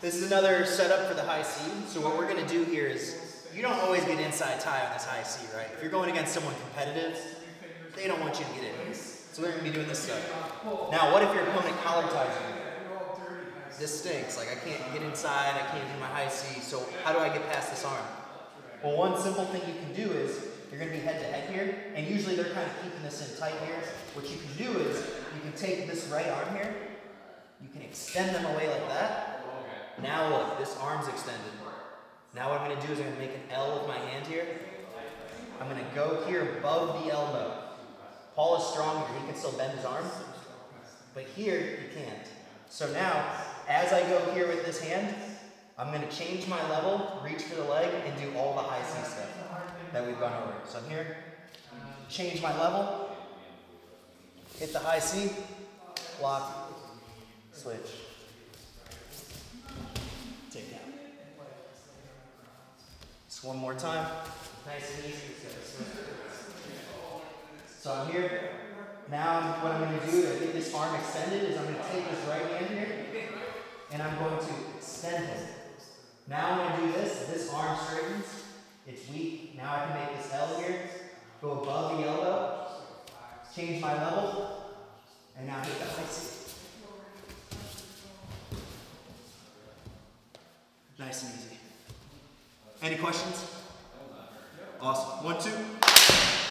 This is another setup for the high C. So what we're going to do here is, you don't always get inside tie on this high C, right? If you're going against someone competitive, they don't want you to get in. So they're going to be doing this stuff. Now, what if your opponent collar ties you? This stinks. Like, I can't get inside. I can't do my high C. So how do I get past this arm? Well, one simple thing you can do is you're going to be head-to-head here. And usually they're kind of keeping this in tight here. What you can do is you can take this right arm here. You can extend them away like that. Now look, this arm's extended. Now what I'm going to do is I'm going to make an L with my hand here. I'm going to go here above the elbow. Paul is stronger. He can still bend his arm. But here, he can't. So now, as I go here with this hand, I'm going to change my level, reach for the leg, and do all the high C stuff that we've gone over. So I'm here, change my level, hit the high C, block, switch, take down. Just one more time. Nice and easy. So I'm here. Now what I'm going to do to get this arm extended is I'm going to take this right hand here and I'm going to extend it. Now I'm going to do this. This arm straightens. It's weak. Now I can make this L here. Go above the elbow. Change my level. And now hit the high C. Nice and easy. Any questions? Awesome. 1, 2.